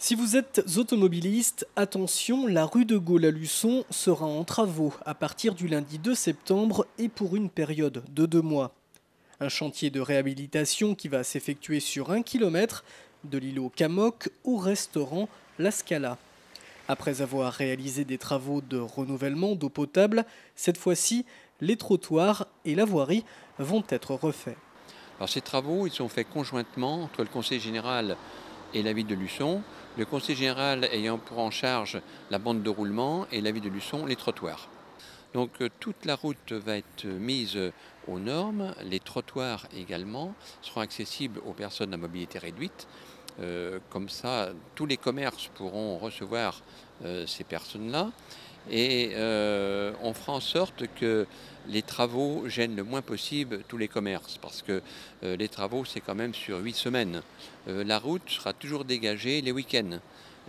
Si vous êtes automobiliste, attention, la rue de Gaulle à Luçon sera en travaux à partir du lundi 2 septembre et pour une période de 2 mois. Un chantier de réhabilitation qui va s'effectuer sur 1 kilomètre de l'îlot Camoc au restaurant La Scala. Après avoir réalisé des travaux de renouvellement d'eau potable, cette fois-ci, les trottoirs et la voirie vont être refaits. Alors ces travaux, ils sont faits conjointement entre le Conseil général et la ville de Luçon, le conseil général ayant pour en charge la bande de roulement et la ville de Luçon, les trottoirs. Donc toute la route va être mise aux normes, les trottoirs également seront accessibles aux personnes à mobilité réduite. Comme ça, tous les commerces pourront recevoir ces personnes-là et on fera en sorte que les travaux gênent le moins possible tous les commerces parce que les travaux, c'est quand même sur 8 semaines. La route sera toujours dégagée les week-ends.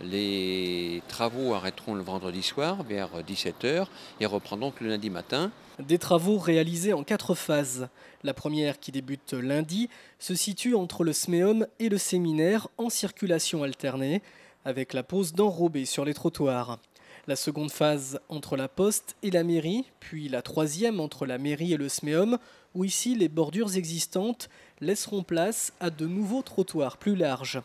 Les travaux arrêteront le vendredi soir vers 17h et reprendront le lundi matin. Des travaux réalisés en 4 phases. La première, qui débute lundi, se situe entre le SMEOM et le Séminaire en circulation alternée, avec la pose d'enrobés sur les trottoirs. La seconde phase entre la poste et la mairie, puis la troisième entre la mairie et le SMEOM, où ici les bordures existantes laisseront place à de nouveaux trottoirs plus larges.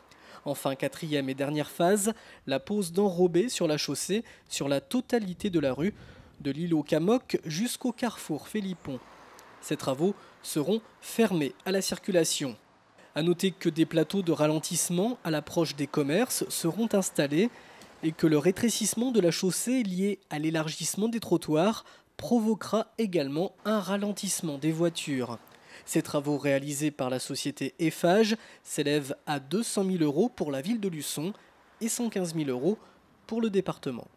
Enfin, 4e et dernière phase, la pose d'enrobés sur la chaussée, sur la totalité de la rue, de l'îlot Camoc jusqu'au carrefour Félippon. Ces travaux seront fermés à la circulation. A noter que des plateaux de ralentissement à l'approche des commerces seront installés et que le rétrécissement de la chaussée lié à l'élargissement des trottoirs provoquera également un ralentissement des voitures. Ces travaux réalisés par la société Eiffage s'élèvent à 200 000 € pour la ville de Luçon et 115 000 € pour le département.